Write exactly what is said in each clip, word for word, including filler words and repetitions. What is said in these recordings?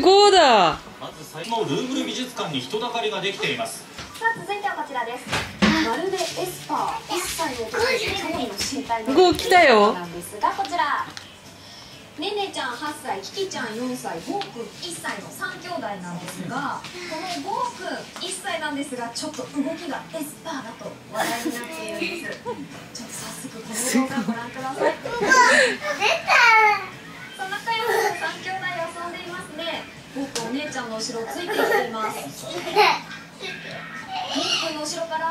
ごだ。まず最後ルーブル美術館に人だかりができています。さあ続いてはこちらです。まるでエスパーいっさいを超えてネネの身体能力なんですが、こちらネネちゃんはっさい、キキちゃんよんさい、ゴーくんいっさいのさんきょうだいなんですが、このゴーくんいっさいなんですが、ちょっと動きがエスパーだと話題になっているんです。ちょっと早速この動画ご覧ください。そんなかよくさんきょうだい遊んでいますね。ゴーくんお姉ちゃんの後ろをついていっています。ゴーくんの後ろから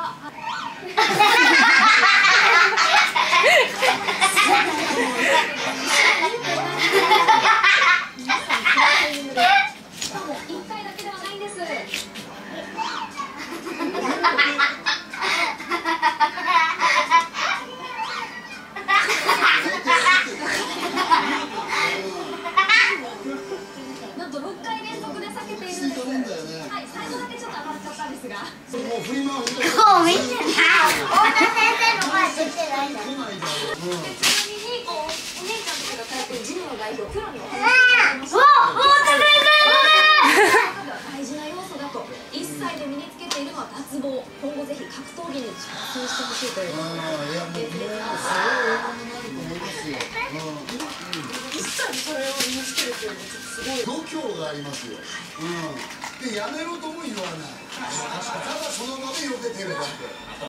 やめろとも言わない。ただその場で避けてるだけ。